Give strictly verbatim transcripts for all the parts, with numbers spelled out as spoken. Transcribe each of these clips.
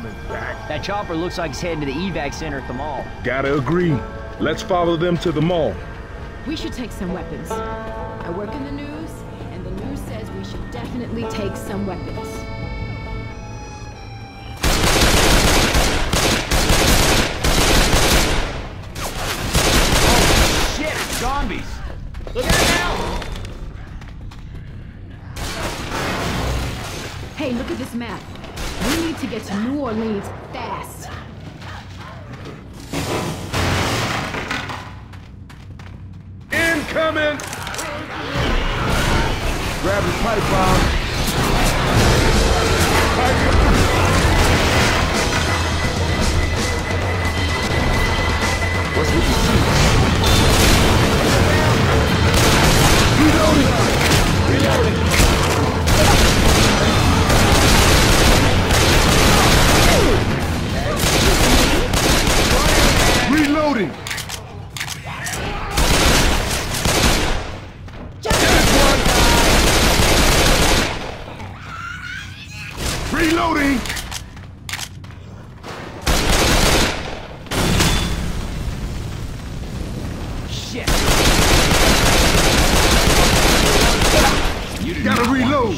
coming back. That chopper looks like it's heading to the evac center at the mall. Gotta agree. Let's follow them to the mall. We should take some weapons. I work in the news, and the news says we should definitely take some weapons. Oh shit, it's zombies! Look out now! Hey, look at this map. We need to get to New Orleans fast. Incoming! Grab the pipe bomb. What's with the seat? Reloading! Reloading! Reloading! Reloading! Shit! You gotta reload!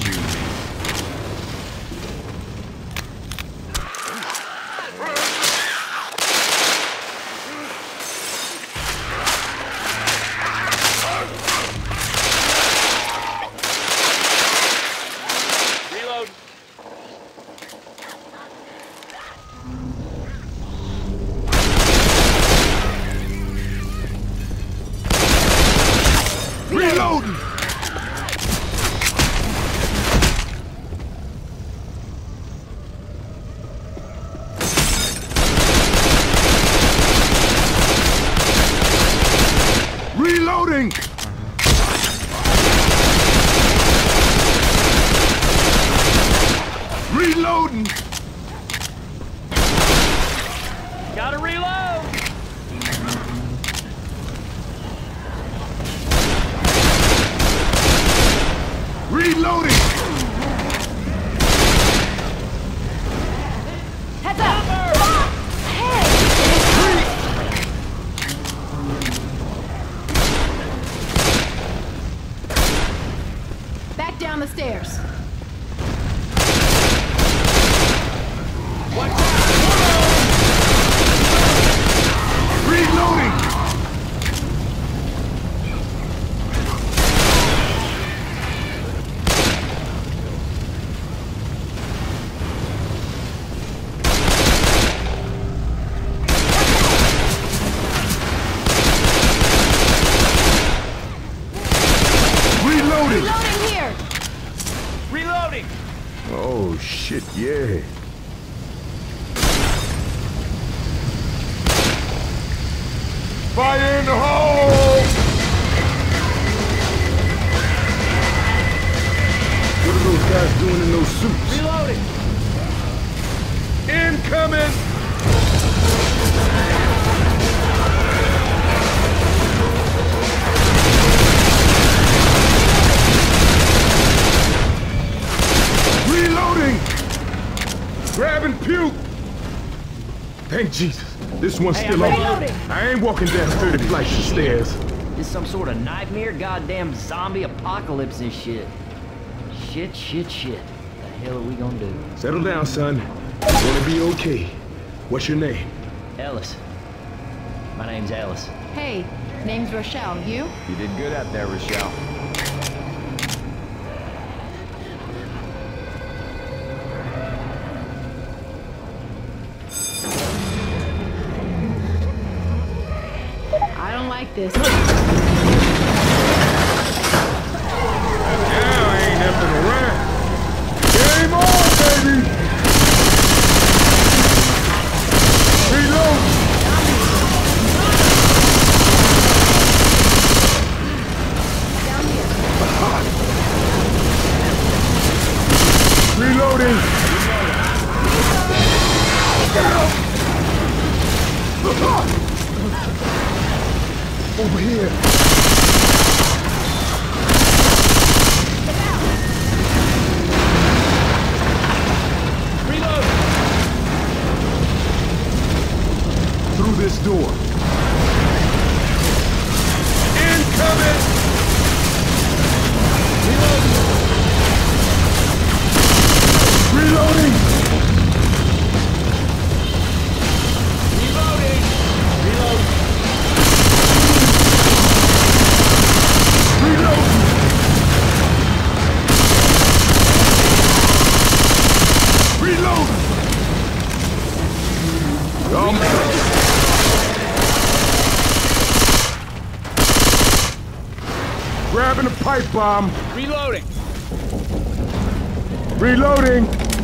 Jesus, this one's hey, still on. I ain't walking down thirty flights of stairs. This some sort of nightmare, goddamn zombie apocalypse and shit. Shit, shit, shit. What the hell are we gonna do? Settle down, son. It's gonna be okay. What's your name? Ellis. My name's Ellis. Hey, name's Rochelle. You? You did good out there, Rochelle. This. Now ain't nothing around. Game on, baby! Reload! Down here. Ah. Reloading! Reloading. Get up! Over here. Get out. Reload. pipe bomb. Reloading. Reloading.